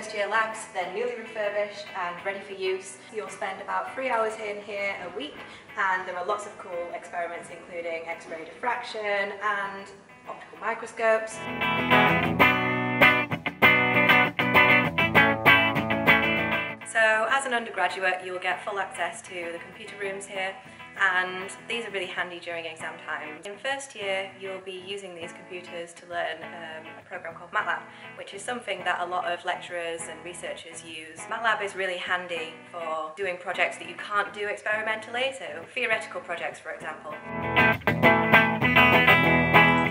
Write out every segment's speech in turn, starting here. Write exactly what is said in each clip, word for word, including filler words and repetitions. first year labs, they're newly refurbished and ready for use. You'll spend about three hours in here a week, and there are lots of cool experiments including X-ray diffraction and optical microscopes. So as an undergraduate, you'll get full access to the computer rooms here, and these are really handy during exam times. In first year, you'll be using these computers to learn um, a program called MATLAB, which is something that a lot of lecturers and researchers use. MATLAB is really handy for doing projects that you can't do experimentally, so theoretical projects, for example.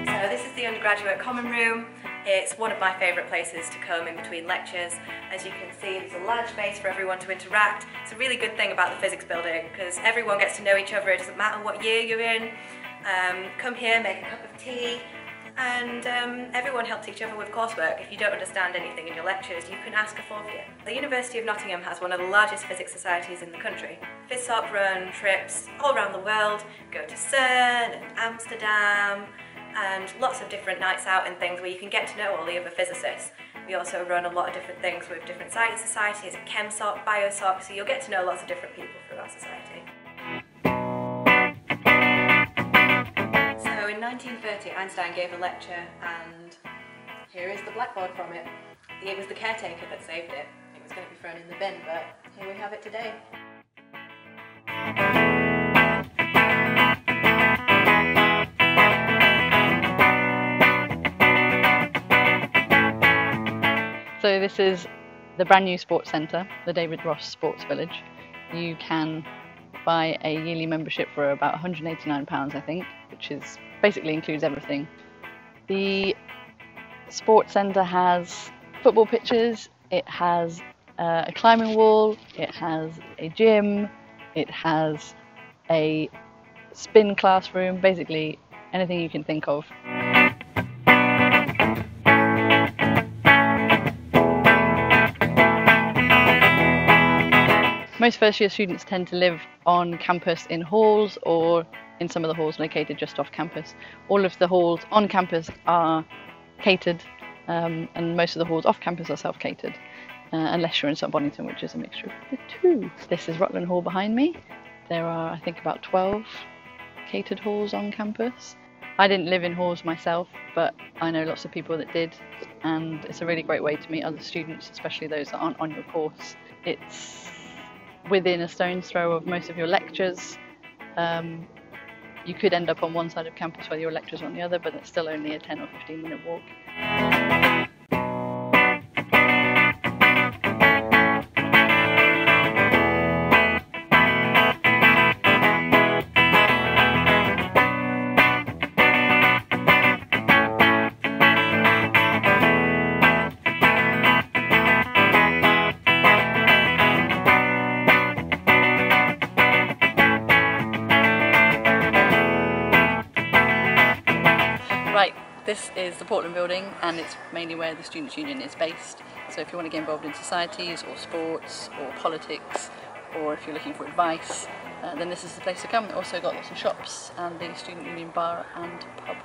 So this is the undergraduate common room. It's one of my favourite places to come in between lectures. As you can see, there's a large space for everyone to interact. It's a really good thing about the physics building because everyone gets to know each other. It doesn't matter what year you're in. Um, come here, make a cup of tea, and um, everyone helps each other with coursework. If you don't understand anything in your lectures, you can ask a fourth year. The University of Nottingham has one of the largest physics societies in the country. PhysSoc run trips all around the world, go to CERN and Amsterdam, and lots of different nights out and things where you can get to know all the other physicists. We also run a lot of different things with different science societies, ChemSoc, Biosoc, so you'll get to know lots of different people through our society. So in nineteen thirty, Einstein gave a lecture, and here is the blackboard from it. It was the caretaker that saved it. It was going to be thrown in the bin, but here we have it today. So this is the brand new sports centre, the David Ross Sports Village. You can buy a yearly membership for about one hundred and eighty-nine pounds, I think, which is basically includes everything. The sports centre has football pitches, it has uh, a climbing wall, it has a gym, it has a spin classroom, basically anything you can think of. Most first year students tend to live on campus in halls, or in some of the halls located just off campus. All of the halls on campus are catered, um, and most of the halls off campus are self-catered, uh, unless you're in St Bonnington, which is a mixture of the two. This is Rutland Hall behind me. There are, I think, about twelve catered halls on campus. I didn't live in halls myself, but I know lots of people that did, and it's a really great way to meet other students, especially those that aren't on your course. It's within a stone's throw of most of your lectures. Um, you could end up on one side of campus where your lectures are on the other, but it's still only a ten or fifteen minute walk. This is the Portland building, and it's mainly where the Students' Union is based. So if you want to get involved in societies or sports or politics, or if you're looking for advice, uh, then this is the place to come. They've also got lots of shops and the Student Union bar and pub.